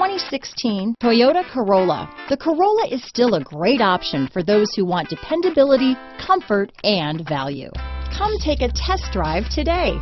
2016 Toyota Corolla. The Corolla is still a great option for those who want dependability, comfort, and value. Come take a test drive today.